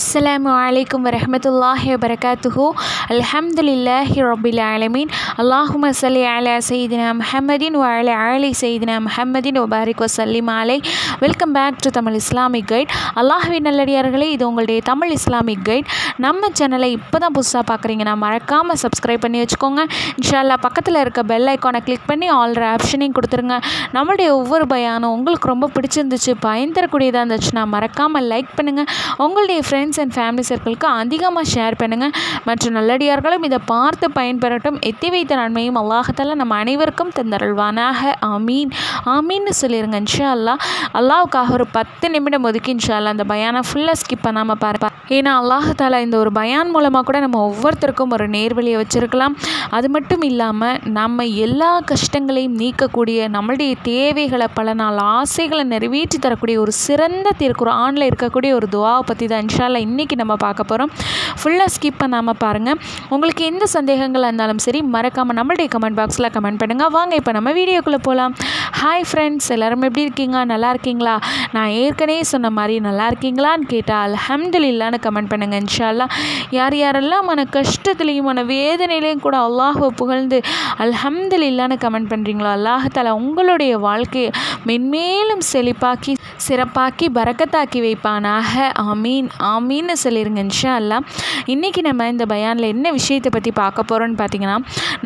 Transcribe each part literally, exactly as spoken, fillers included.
السلام عليكم ورحمة الله وبركاته. الحمد لله رب العالمين. اللهم صل على سيدنا محمد وعلى آل سيدنا محمد وبارك وسلم عليه. Welcome back to Tamil Islamic guide. அல்லாஹ்வின் நல்லடியார்களே, இது உங்களுடைய தமிழ் இஸ்லாமிக் கைட். நம்ம சேனலை இப்போ தான் புதுசாக பார்க்குறீங்கன்னா மறக்காமல் சப்ஸ்கிரைப் பண்ணி வச்சுக்கோங்க. இன்ஷால்லா பக்கத்தில் இருக்க பெல் ஐக்கானை கிளிக் பண்ணி ஆல் ஆப்ஷனையும் கொடுத்துருங்க. நம்மளுடைய ஒவ்வொரு பயானும் உங்களுக்கு ரொம்ப பிடிச்சிருந்துச்சு, பயந்தரக்கூடியதாக இருந்துச்சுன்னா மறக்காமல் லைக் பண்ணுங்கள். உங்களுடைய ஃப்ரெண்ட்ஸ் ஃப்ரெண்ட்ஸ் அண்ட் ஃபேமிலி சர்க்கிளுக்கு அதிகமாக ஷேர் பண்ணுங்கள். மற்ற நல்லடியார்களும் இதை பார்த்து பயன்பெறட்டும். எத்தி வைத்த நன்மையும் அல்லாஹத்தால் நம்ம அனைவருக்கும் தந்தருள்வானாக. ஆமீன் ஆமீன்னு சொல்லிடுங்க. இன்ஷா அல்லா அல்லாவுக்காக ஒரு பத்து நிமிடம் ஒதுக்கி இன்ஷா அல்லா அந்த பயானை ஃபுல்லாக ஸ்கிப் பண்ணாமல் பார்ப்பா. ஏன்னா அல்லாஹத்தால் இந்த ஒரு பயான் மூலமாக கூட நம்ம ஒவ்வொருத்தருக்கும் ஒரு நேர்வழியை வச்சுருக்கலாம். அது மட்டும் இல்லாமல் நம்ம எல்லா கஷ்டங்களையும் நீக்கக்கூடிய, நம்மளுடைய தேவைகளை பல நாள் ஆசைகளை நிறைவேற்றி தரக்கூடிய ஒரு சிறந்த திருக்குர்ஆனில் இருக்கக்கூடிய ஒரு துவாவை பற்றி தான் இன்ஷா இன்னைக்கு நம்ம பார்க்க போகிறோம். ஃபுல்லாக ஸ்கிப் பண்ணாமல் பாருங்கள். உங்களுக்கு எந்த சந்தேகங்களாக இருந்தாலும் சரி மறக்காமல் நம்மளுடைய கமெண்ட் பாக்ஸில் கமெண்ட் பண்ணுங்கள். வாங்க இப்போ நம்ம வீடியோக்குள்ளே போகலாம். ஹாய் ஃப்ரெண்ட்ஸ், எல்லோரும் எப்படி இருக்கீங்க? நல்லா இருக்கீங்களா? நான் ஏற்கனவே சொன்ன மாதிரி நல்லா இருக்கீங்களான்னு கேட்டால் அல்ஹம்துலில்லாஹ்னு கமெண்ட் பண்ணுங்கள். இன்ஷா அல்லாஹ் யார் யாரெல்லாம் மன கஷ்டத்துலேயும் மன வேதனையிலையும் கூட அல்லாஹ்வை புகழ்ந்து அல்ஹம்துலில்லாஹ்னு கமெண்ட் பண்ணுறீங்களோ அல்லாஹ் தஆலா உங்களுடைய வாழ்க்கையை மென்மேலும் செழிப்பாக்கி சிறப்பாக்கி பரக்கத்தாக்கி வைப்பானாக. ஆமீன் ஆமீன்னு சொல்லிடுங்க. இன்ஷா அல்லா இன்றைக்கி நம்ம இந்த பயானில் என்ன விஷயத்தை பற்றி பார்க்க போகிறோன்னு பார்த்திங்கன்னா,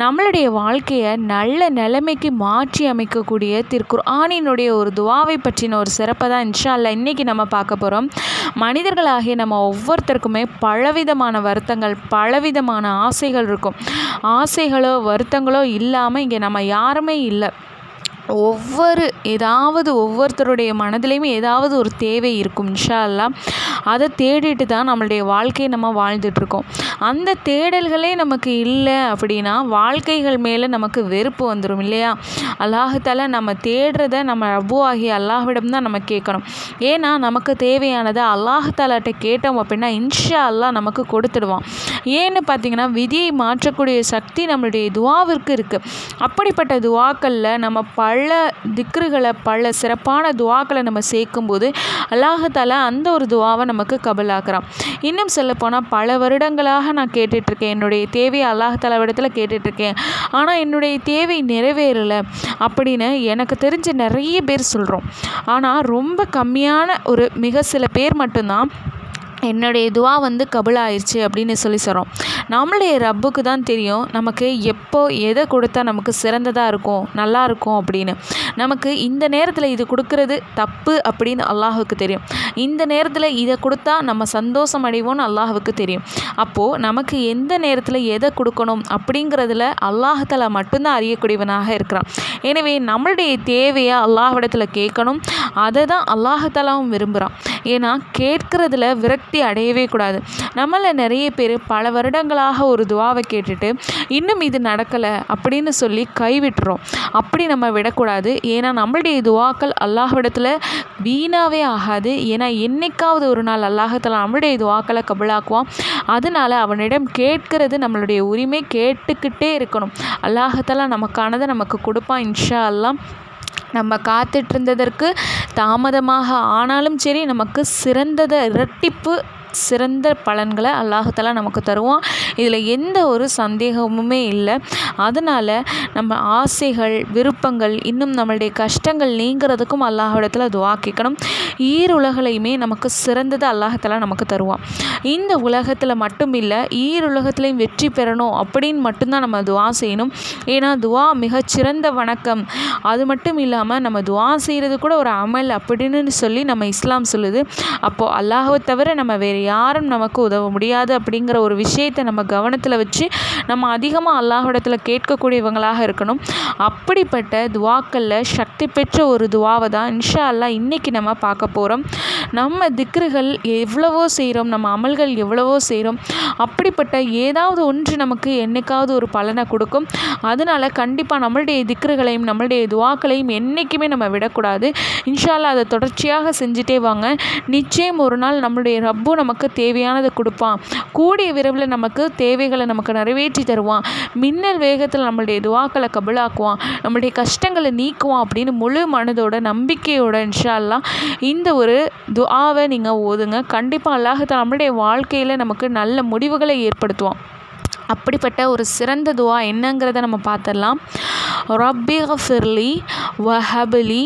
நம்மளுடைய வாழ்க்கையை நல்ல நிலைமைக்கு மாற்றி அமைக்கக்கூடிய திருக்குர்ஆனினுடைய ஒரு துவாவை பற்றின ஒரு சிறப்பை தான் இன்ஷா அல்லா இன்றைக்கி நம்ம பார்க்க போகிறோம். மனிதர்களாகிய நம்ம ஒவ்வொருத்தருக்குமே பலவிதமான வருத்தங்கள் பலவிதமான ஆசைகள் இருக்கும். ஆசைகளோ வருத்தங்களோ இல்லாமல் இங்கே நம்ம யாருமே இல்லை. ஒவ்வொரு ஏதாவது ஒவ்வொருத்தருடைய மனதிலையுமே ஏதாவது ஒரு தேவை இருக்கும். இன்ஷா அல்லாஹ் அதை தேடிட்டு தான் நம்மளுடைய வாழ்க்கையை நம்ம வாழ்ந்துட்டுருக்கோம். அந்த தேடல்களே நமக்கு இல்லை அப்படின்னா வாழ்க்கைகள் மேலே நமக்கு வெறுப்பு வந்துடும் இல்லையா? அல்லாஹ்தால நம்ம தேடுறத நம்ம ரப்பு ஆகிய அல்லாஹ்விடம் தான் நம்ம கேட்கணும். ஏன்னா நமக்கு தேவையானதை அல்லாஹ்தாலாட்ட கேட்டோம் அப்படின்னா இன்ஷா அல்லாஹ் நமக்கு கொடுத்துடுவான். ஏன்னு பார்த்தீங்கன்னா விதியை மாற்றக்கூடிய சக்தி நம்மளுடைய துவாவிற்கு இருக்குது. அப்படிப்பட்ட துவாக்களில் நம்ம பல திக்ருகளை பல சிறப்பான துவாக்களை நம்ம சேர்க்கும்போது அல்லாஹ்தாலா அந்த ஒரு துவாவை நமக்கு கபலாக்குறான். இன்னும் சொல்லப்போனால் பல வருடங்களாக நான் கேட்டுட்ருக்கேன், என்னுடைய தேவையை அல்லாஹ்தாலா இடத்துல கேட்டுட்ருக்கேன், ஆனால் என்னுடைய தேவை நிறைவேறலை அப்படின்னு எனக்கு தெரிஞ்ச நிறைய பேர் சொல்கிறோம். ஆனால் ரொம்ப கம்மியான ஒரு மிக சில பேர் மட்டும்தான் என்னுடைய துவா வந்து கபலாயிருச்சு அப்படின்னு சொல்லி சொல்கிறோம். நம்மளுடைய ரப்புக்கு தான் தெரியும் நமக்கு எப்போ எதை கொடுத்தா நமக்கு சிறந்ததாக இருக்கும் நல்லாயிருக்கும் அப்படின்னு. நமக்கு இந்த நேரத்தில் இது கொடுக்கறது தப்பு அப்படின்னு அல்லாஹுக்கு தெரியும். இந்த நேரத்தில் இதை கொடுத்தா நம்ம சந்தோஷம் அடைவோம்னு அல்லாஹுக்கு தெரியும். அப்போது நமக்கு எந்த நேரத்தில் எதை கொடுக்கணும் அப்படிங்கிறதுல அல்லாஹ்தாலா மட்டும்தான் அறியக்கூடியவனாக இருக்கிறான். எனவே நம்மளுடைய தேவையை அல்லாஹ்விடத்தில் கேட்கணும். அதை தான் அல்லாஹ்தாலாவும் விரும்புகிறான். ஏன்னா கேட்கறதுல விரக்தி அடையவே கூடாது. நம்மள நிறைய பேர் பல வருடங்களாக ஒரு துவாவை கேட்டுட்டு இன்னும் இது நடக்கலை அப்படின்னு சொல்லி கைவிட்டுறோம். அப்படி நம்ம விடக்கூடாது. ஏன்னா நம்மளுடைய துவாக்கள் அல்லாஹ்விடத்தில் வீணாவே ஆகாது. ஏன்னா என்னைக்காவது ஒரு நாள் அல்லாஹ்தாலா நம்மளுடைய துவாக்களை கபலாக்குவான். அதனால அவனிடம் கேட்கிறது நம்மளுடைய உரிமை. கேட்டுக்கிட்டே இருக்கணும். அல்லாஹ்தாலா நமக்கானதை நமக்கு கொடுப்பான் இன்ஷா அல்லாஹ். நம்ம காத்துட்ருந்ததற்கு தாமதமாக ஆனாலும் சரி நமக்கு சிறந்ததை இரட்டிப்பு சிறந்த பலன்களை அல்லாஹ்தாலா நமக்கு தருவான். இதில் எந்த ஒரு சந்தேகமுமே இல்லை. அதனால் நம்ம ஆசைகள் விருப்பங்கள் இன்னும் நம்மளுடைய கஷ்டங்கள் நீங்கிறதுக்கும் அல்லாஹ்விடத்தில் துஆ கேட்கணும். ஈருலகலையுமே நமக்கு சிறந்தது அல்லாஹ்தாலா நமக்கு தருவான். இந்த உலகத்தில் மட்டும் இல்லை, ஈருலகத்துலையும் வெற்றி பெறணும் அப்படின்னு மட்டும்தான் நம்ம துஆ செய்யணும். ஏன்னா துஆ மிகச்சிறந்த வணக்கம். அது மட்டும் இல்லாமல் நம்ம துஆ செய்கிறது கூட ஒரு அமல் அப்படின்னு சொல்லி நம்ம இஸ்லாம் சொல்லுது. அப்போது அல்லாஹ்வை தவிர நம்ம வேறு யாரும் நமக்கு உதவ முடியாது அப்படிங்கிற ஒரு விஷயத்தை நம்ம கவனத்தில் வச்சு நம்ம அதிகமாக அல்லாஹ்விடத்தில் கேட்கக்கூடியவங்களாக இருக்கணும். அப்படிப்பட்ட துவாக்களில் சக்தி பெற்ற ஒரு துவாவை தான் இன்ஷா அல்லாஹ் இன்றைக்கி நம்ம பார்க்க போகிறோம். நம்ம திக்ருகள் எவ்வளவோ செய்கிறோம், நம்ம அமல்கள் எவ்வளவோ செய்கிறோம். அப்படிப்பட்ட ஏதாவது ஒன்று நமக்கு என்றைக்காவது ஒரு பலனை கொடுக்கும். அதனால் கண்டிப்பாக நம்மளுடைய திக்ருகளையும் நம்மளுடைய துவாக்களையும் என்றைக்குமே நம்ம விடக்கூடாது. இன்ஷா அல்லாஹ் அதை தொடர்ச்சியாக செஞ்சுட்டே வாங்க. நிச்சயம் ஒரு நாள் நம்மளுடைய ரப்பு நம்ம நமக்கு தேவையானதை கொடுப்பான். கூடிய விரைவில் நமக்கு தேவைகளை நமக்கு நிறைவேற்றி தருவான். மின்னல் வேகத்தில் நம்மளுடைய துவாக்களை கபுலாக்குவான், நம்மளுடைய கஷ்டங்களை நீக்குவான் அப்படின்னு முழு மனதோட நம்பிக்கையோட இன்ஷா அல்லாஹ் இந்த ஒரு துஆவை நீங்கள் ஓதுங்க. கண்டிப்பாக அல்லாஹ் தஆலா நம்மளுடைய வாழ்க்கையில் நமக்கு நல்ல முடிவுகளை ஏற்படுத்துவான். அப்படிப்பட்ட ஒரு சிறந்த துஆ என்னங்கிறத நம்ம பார்த்துடலாம். ரப்பி ஃபிர்லி வஹப்லி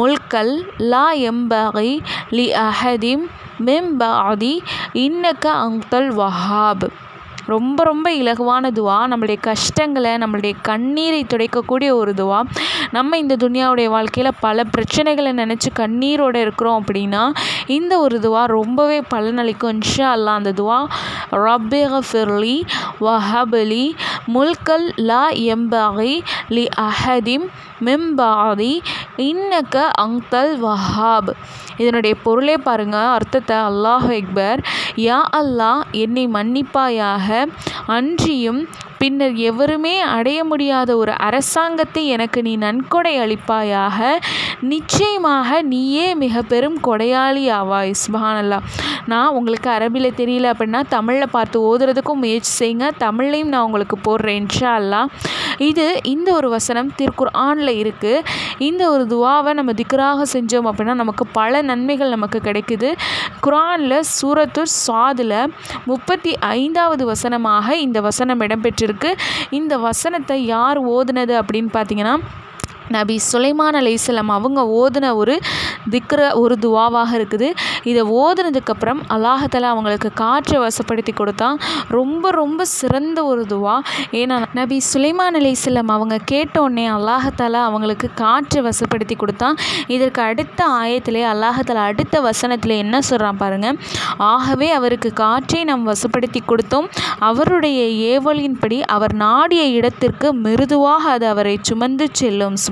முல்கல் லா யம்பகி லி அஹதிம் மின் பஅதி இன்னக அன்தல் வஹாப். ரொம்ப ரொம்ப இலகுவான துவா, நம்மளுடைய கஷ்டங்களை நம்மளுடைய கண்ணீரை துடைக்கக்கூடிய ஒரு துவா. நம்ம இந்த துனியாவுடைய வாழ்க்கையில் பல பிரச்சனைகளை நினச்சி கண்ணீரோடு இருக்கிறோம் அப்படின்னா இந்த ஒரு துவா ரொம்பவே பலனளிக்கும் இன்ஷா அல்லாஹ். அந்த துவா ரப்பி ஃபிர்லி வஹப்லி முல்கல் லா யம்பகி லி அஹதிம் மின் பஅதி இன்னக அன்தல் வஹாப். இதனுடைய பொருளே பாருங்கள், அர்த்தத்தை. அல்லாஹ் அக்பர், யா அல்லாஹ் என்னை மன்னிப்பாயாக, அன்றியும் பின்னர் எவருமே அடைய முடியாத ஒரு அரசாங்கத்தை எனக்கு நீ நன்கொடை அளிப்பாயாக, நிச்சயமாக நீயே மிக பெரும் கொடையாளி ஆவாய். சுப்ஹானல்லாஹ். நான் உங்களுக்கு அரபியில் தெரியல அப்படின்னா தமிழில் பார்த்து ஓதுறதுக்கும் முயற்சி செய்யுங்க. தமிழ்லையும் நான் உங்களுக்கு போடுறேன் இன்ஷா அல்லாஹ். இது இந்த ஒரு வசனம் திருக்குர்ஆனில் இருக்குது. இந்த ஒரு துஆவை நம்ம திக்ராக செஞ்சோம் அப்படின்னா நமக்கு பல நன்மைகள் நமக்கு கிடைக்குது. குர்ஆனில் சூரத்து சாதில் முப்பத்தி ஐந்தாவது வசனமாக இந்த வசனம் இடம்பெற்றிருக்கு. இந்த வசனத்தை யார் ஓதுனது அப்படின்னு பார்த்தீங்கன்னா நபி சுலைமான் அலைஹிஸ்ஸலாம் அவங்க ஓதுன ஒரு திக்ர ஒரு துவாவாக இருக்குது. இதை ஓதுனதுக்கப்புறம் அல்லாஹ் தஆலா அவங்களுக்கு காற்றை வசப்படுத்தி கொடுத்தான். ரொம்ப ரொம்ப சிறந்த ஒரு துவா. ஏன்னா நபி சுலைமான் அலைஹிஸ்ஸலாம் அவங்க கேட்டோடனே அல்லாஹ் தஆலா அவங்களுக்கு காற்றை வசப்படுத்தி கொடுத்தான். இதற்கு அடுத்த ஆயத்திலே அல்லாஹ் தஆலா அடுத்த வசனத்தில் என்ன சொல்கிறான் பாருங்கள், ஆகவே அவருக்கு காற்றை நாம் வசப்படுத்தி கொடுத்தோம், அவருடைய ஏவலின்படி அவர் நாடிய இடத்திற்கு மிருதுவாக அது அவரை சுமந்து செல்லும்.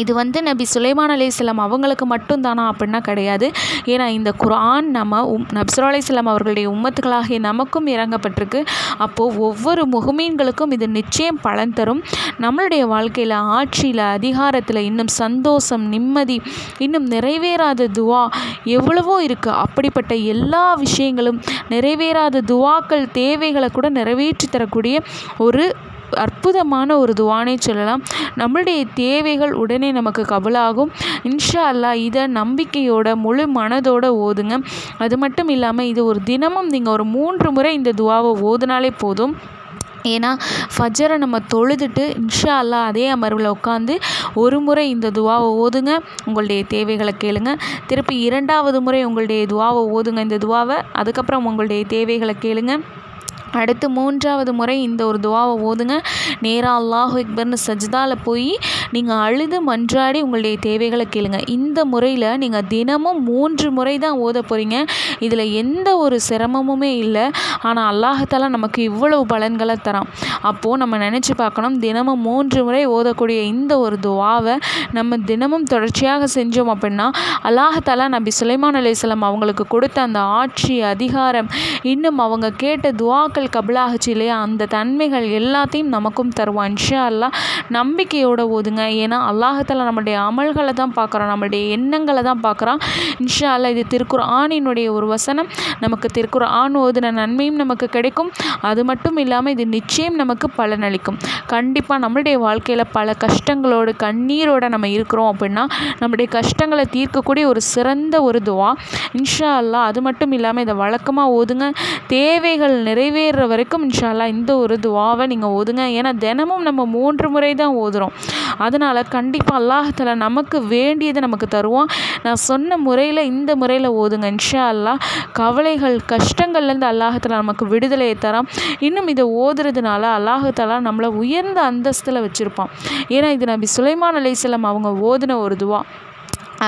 இது வந்து நபி சுலைமான் அலைஹிஸ்ஸலாம் அவங்களுக்கு மட்டும்தானா அப்படின்னா கிடையாது. ஏன்னா இந்த குர்ஆன் நம்ம உம் நபி சுலைமான் அலைஹிஸ்ஸலாம் அவர்களுடைய உம்மத்துகளாகிய நமக்கும் இறங்கப்பட்டிருக்கு. அப்போது ஒவ்வொரு முஹ்மின்களுக்கும் இது நிச்சயம் பலன் தரும். நம்மளுடைய வாழ்க்கையில் ஆட்சியில் அதிகாரத்தில் இன்னும் சந்தோஷம் நிம்மதி இன்னும் நிறைவேறாத துஆ எவ்வளவோ இருக்குது. அப்படிப்பட்ட எல்லா விஷயங்களும் நிறைவேறாத துஆக்கள் தேவைகளை கூட நிறைவேற்றி தரக்கூடிய ஒரு அற்புதமான ஒரு துஆனே சொல்லலாம். நம்மளுடைய தேவைகள் உடனே நமக்கு கபுலாகும் இன்ஷா அல்லாஹ். இதை நம்பிக்கையோட முழு மனதோட ஓதுங்க. அது மட்டும் இல்லாமல் இது ஒரு தினமும் நீங்கள் ஒரு மூன்று முறை இந்த துஆவை ஓதுனாலே போதும். ஏன்னா ஃபஜரை நம்ம தொழுதுட்டு இன்ஷா அல்லாஹ் அதே அமர்வில் உட்காந்து ஒரு முறை இந்த துஆவை ஓதுங்க, உங்களுடைய தேவைகளை கேளுங்க. திருப்பி இரண்டாவது முறை உங்களுடைய துஆவை ஓதுங்க, இந்த துஆவை அதுக்கப்புறம் உங்களுடைய தேவைகளை கேளுங்க. அடுத்து மூன்றாவது முறை இந்த ஒரு துஆவை ஓதுங்க. நேராக அல்லாஹு அக்பர்னு சஜ்தாவில் போய் நீங்கள் அழுது மன்றாடி உங்களுடைய தேவைகளை கேளுங்க. இந்த முறையில் நீங்கள் தினமும் மூன்று முறை தான் ஓத போகிறீங்க. இதில் எந்த ஒரு சிரமமுமே இல்லை. ஆனால் அல்லாஹ் தஆலா நமக்கு இவ்வளவு பலன்களை தரான். அப்போது நம்ம நினச்சி பார்க்கணும், தினமும் மூன்று முறை ஓதக்கூடிய இந்த ஒரு துஆவை நம்ம தினமும் தொடர்ச்சியாக செஞ்சோம் அப்படின்னா அல்லாஹ் தஆலா நபி சுலைமான் அலைஹிஸ்ஸலாம் அவங்களுக்கு கொடுத்த அந்த ஆட்சி அதிகாரம் இன்னும் அவங்க கேட்ட துஆக்கள் கபலாகச்சு இல்லையா, அந்த தன்மைகள் எல்லாத்தையும் நமக்கும் தருவான் இன்ஷா அல்லாஹ். நம்பிக்கையோட ஓதுங்க. ஏன்னா அல்லாஹ் தஆலா நம்மளுடைய அமல்களை தான் பார்க்குறான், நம்மளுடைய எண்ணங்களை தான் பார்க்குறான் இன்ஷா அல்லாஹ். இது திருக்குர்ஆனினுடைய ஒரு வசனம். நமக்கு திருக்குர்ஆன் ஓதுன நன்மையும் நமக்கு கிடைக்கும். அது மட்டும் இல்லாமல் இது நிச்சயம் நமக்கு பலனளிக்கும். கண்டிப்பாக நம்மளுடைய வாழ்க்கையில் பல கஷ்டங்களோடு கண்ணீரோடு நம்ம இருக்கிறோம் அப்படின்னா நம்மளுடைய கஷ்டங்களை தீர்க்கக்கூடிய ஒரு சிறந்த ஒரு துஆ இன்ஷா அல்லாஹ். அது மட்டும் இல்லாமல் இதை வழக்கமாக ஓதுங்க. தேவைகள் நிறைவேற வரைக்கும் இன்ஷா அல்லாஹ் இந்த ஒரு துஆவை நீங்கள் ஓதுங்க. ஏன்னா தினமும் நம்ம மூன்று முறை தான் ஓதுறோம். அதனால் கண்டிப்பாக அல்லாஹ் தஆலா நமக்கு வேண்டியதை நமக்கு தருவோம். நான் சொன்ன முறையில் இந்த முறையில் ஓதுங்க இன்ஷா அல்லாஹ். கவலைகள் கஷ்டங்கள்லேருந்து அல்லாஹ் தஆலா நமக்கு விடுதலையை தரான். இன்னும் இதை ஓதுறதுனால அல்லாஹ் தஆலா நம்மளை உயர்ந்த அந்தஸ்தில் வச்சுருப்பான். ஏன்னா இது நபி சுலைமான் அலைஹிஸ்ஸலாம் அவங்க ஓதுன ஒரு துஆ.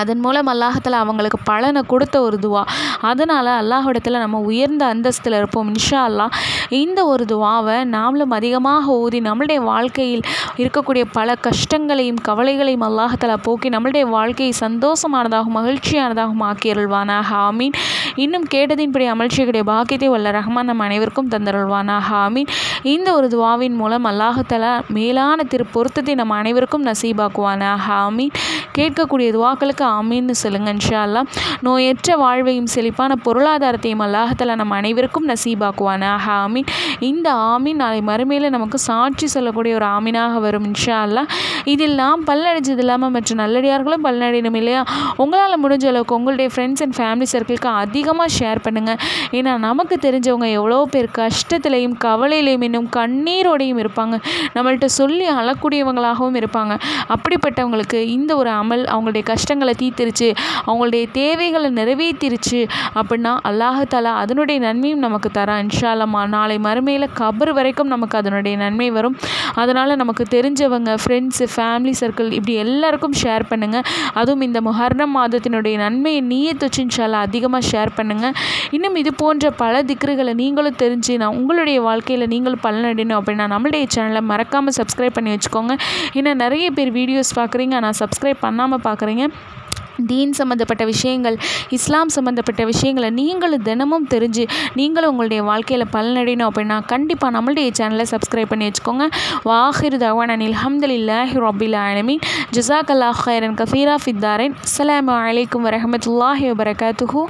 அதன் மூலம் அல்லாஹ்தஆலா அவங்களுக்கு பலனை கொடுத்த ஒரு துவா. அதனால் அல்லாஹ்விடத்தில் நம்ம உயர்ந்த அந்தஸ்தில் இருப்போம் இன்ஷா அல்லாஹ். இந்த ஒரு துவாவை நாமளும் அதிகமாக ஓதி நம்மளுடைய வாழ்க்கையில் இருக்கக்கூடிய பல கஷ்டங்களையும் கவலைகளையும் அல்லாஹ்தஆலா போக்கி நம்மளுடைய வாழ்க்கையை சந்தோஷமானதாகவும் மகிழ்ச்சியானதாகவும் ஆக்கியருள்வானாக ஆமீன். இன்னும் கேட்டதின்படி அமல்செய்யக்கூடிய பாக்கியத்தை வல்ல ரஹ்மான் நம் அனைவருக்கும் தந்தருள்வானாக ஆமீன். இந்த ஒரு துவாவின் மூலம் அல்லாஹ்தஆலா மேலான திரு பொருத்தத்தை நம் அனைவருக்கும் நசீபாக்குவானாக ஆமீன். கேட்கக்கூடிய துவாக்களுக்கு ஆமீன்னு சொல்லுங்க இன்ஷா அல்லாஹ். நோயற்ற வாழ்வையும் செழிப்பான பொருளாதாரத்தையும் அல்லாஹ்தஆலா நம் அனைவருக்கும் நசீபாக்குவானாக ஆமீன். இந்த ஆமீன் நாளை மறுமையில் நமக்கு சாட்சி சொல்லக்கூடிய ஒரு ஆமீனாக வரும் இன்ஷா அல்லாஹ். இதில் நாம் பல்லடைச்சது இல்லாமல் மற்ற நல்லடியார்களும் பல்லடையணும் இல்லையா. உங்களால் முடிஞ்ச அளவுக்கு உங்களுடைய ஃப்ரெண்ட்ஸ் அண்ட் ஃபேமிலி சர்க்கிளுக்கு அதிகமாக ஷேர் பண்ணுங்கள். ஏன்னா நமக்கு தெரிஞ்சவங்க எவ்வளோ பேர் கஷ்டத்துலேயும் கவலையிலையும் இன்னும் கண்ணீரோடையும் இருப்பாங்க, நம்மள்கிட்ட சொல்லி அழக்கூடியவங்களாகவும் இருப்பாங்க. அப்படிப்பட்டவங்களுக்கு இந்த ஒரு அமல் அவங்களுடைய கஷ்டங்களை தீர்த்திருச்சு, அவங்களுடைய தேவைகளை நிறைவேற்றிருச்சு அப்படின்னா அல்லாஹ்தஆலா அதனுடைய நன்மையும் நமக்கு தரான் இன்ஷா அல்லாஹ். நாளை மறுமையில் கபர் வரைக்கும் நமக்கு அதனுடைய நன்மை வரும். அதனால் நமக்கு தெரிஞ்சவங்க ஃப்ரெண்ட்ஸு ஃபேமிலி சர்க்கிள் இப்படி எல்லாருக்கும் ஷேர் பண்ணுங்கள். அதுவும் இந்த முஹர்ரம் மாதத்தினுடைய நன்மையை நீயத்து வச்சு இன்ஷா அல்லாஹ் அதிகமாக ஷேர் பண்ணுங்கள். இன்னும் இது போன்ற பல திக்ருகளை நீங்களும் தெரிஞ்சு நான் உங்களுடைய வாழ்க்கையில் நீங்களும் பலனடையணும் அப்படின்னா நம்மளுடைய சேனலை மறக்காமல் சப்ஸ்கிரைப் பண்ணி வச்சுக்கோங்க. ஏன்னா நிறைய பேர் வீடியோஸ் பார்க்குறீங்க ஆனால் சப்ஸ்கிரைப் பண்ணாமல் பார்க்குறீங்க. தீன் சம்மந்தப்பட்ட விஷயங்கள், இஸ்லாம் சம்மந்தப்பட்ட விஷயங்களை நீங்களும் தினமும் தெரிஞ்சு நீங்களும் உங்களுடைய வாழ்க்கையில் பலனடையணும் அப்படின்னா கண்டிப்பாக நம்மளுடைய சேனலை சப்ஸ்கிரைப் பண்ணி வச்சுக்கோங்க. வாஹிர் தவான் அல்ஹம்துலில்லாஹி ரப்பில் ஆலமீன். ஜஸாக்கல்லாஹு ஹைரன் கஸீரா ஃபித்தாரீன். அஸ்ஸலாமு அலைக்கும் வரஹ்மத்துல்லாஹி வபரகாத்துஹு.